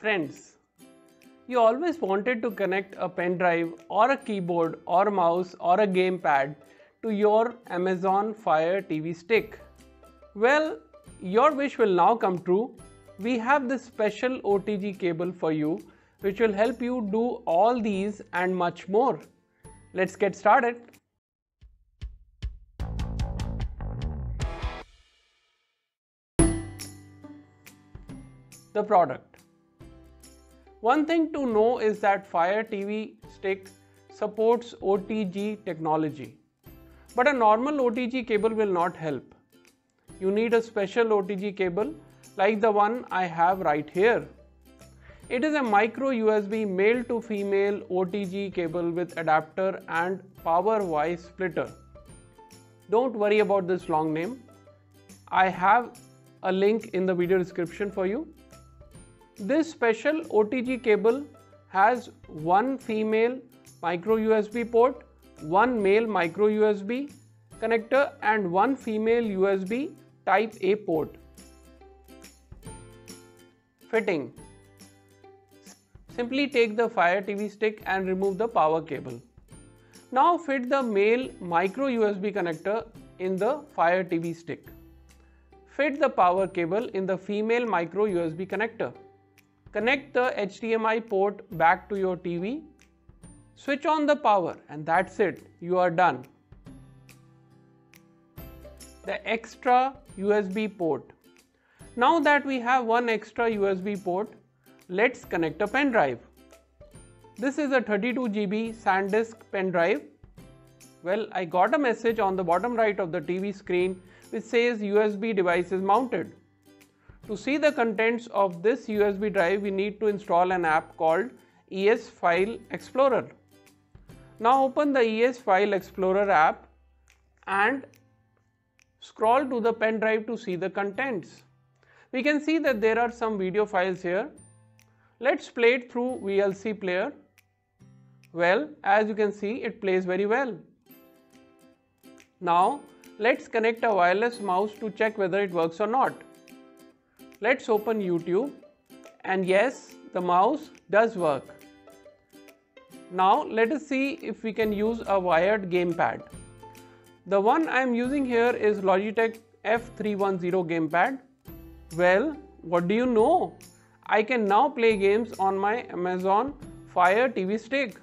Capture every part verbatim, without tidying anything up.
Friends, you always wanted to connect a pen drive or a keyboard or mouse or a gamepad to your Amazon Fire T V Stick. Well, your wish will now come true. We have this special O T G cable for you, which will help you do all these and much more. Let's get started. The product. One thing to know is that Fire T V Stick supports O T G technology, but a normal O T G cable will not help. You need a special O T G cable like the one I have right here. It is a micro U S B male to female O T G cable with adapter and power wire splitter. Don't worry about this long name. I have a link in the video description for you. This special O T G cable has one female micro U S B port, one male micro U S B connector and one female U S B type A port. Fitting. Simply take the Fire T V Stick and remove the power cable. Now fit the male micro U S B connector in the Fire T V Stick. Fit the power cable in the female micro U S B connector. Connect the H D M I port back to your T V. Switch on the power and that's it, you are done. The extra U S B port. Now that we have one extra U S B port, let's connect a pen drive. This is a thirty-two gigabyte SanDisk pen drive. Well, I got a message on the bottom right of the T V screen which says U S B device is mounted. To see the contents of this U S B drive, we need to install an app called E S File Explorer. Now open the E S File Explorer app and scroll to the pen drive to see the contents. We can see that there are some video files here. Let's play it through V L C player. Well, as you can see, it plays very well. Now, let's connect a wireless mouse to check whether it works or not. Let's open YouTube. And yes, the mouse does work. Now, let us see if we can use a wired gamepad. The one I am using here is Logitech F three ten gamepad. Well, what do you know? I can now play games on my Amazon Fire T V Stick.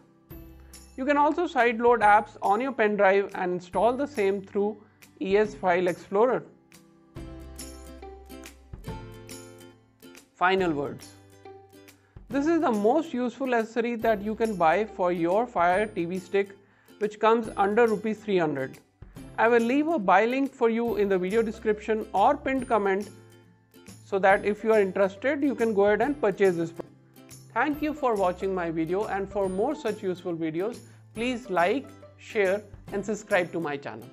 You can also sideload apps on your pen drive and install the same through E S File Explorer. Final words. This is the most useful accessory that you can buy for your Fire T V Stick, which comes under rupees three hundred. I will leave a buy link for you in the video description or pinned comment, so that if you are interested, you can go ahead and purchase this product. Thank you for watching my video, and for more such useful videos, please like, share and subscribe to my channel.